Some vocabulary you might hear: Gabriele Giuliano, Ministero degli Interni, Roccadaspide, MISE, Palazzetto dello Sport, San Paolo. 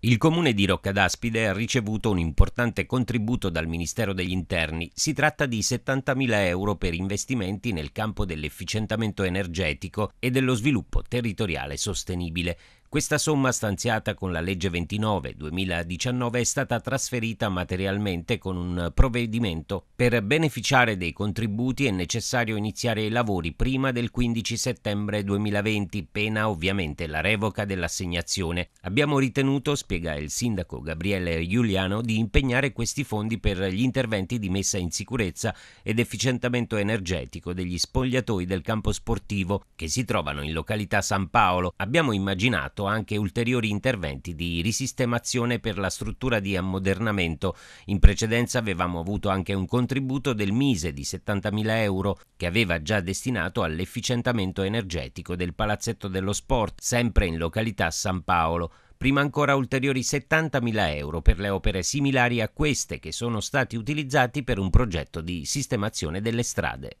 Il comune di Roccadaspide ha ricevuto un importante contributo dal Ministero degli Interni. Si tratta di 70.000 euro per investimenti nel campo dell'efficientamento energetico e dello sviluppo territoriale sostenibile. Questa somma stanziata con la legge 29/2019 è stata trasferita materialmente con un provvedimento. Per beneficiare dei contributi è necessario iniziare i lavori prima del 15 settembre 2020, pena ovviamente la revoca dell'assegnazione. Abbiamo ritenuto, spiega il sindaco Gabriele Giuliano, di impegnare questi fondi per gli interventi di messa in sicurezza ed efficientamento energetico degli spogliatoi del campo sportivo che si trovano in località San Paolo. Abbiamo immaginato anche ulteriori interventi di risistemazione per la struttura di ammodernamento. In precedenza avevamo avuto anche un contributo del MISE di 70.000 euro che aveva già destinato all'efficientamento energetico del Palazzetto dello Sport, sempre in località San Paolo. Prima ancora ulteriori 70.000 euro per le opere similari a queste che sono stati utilizzati per un progetto di sistemazione delle strade.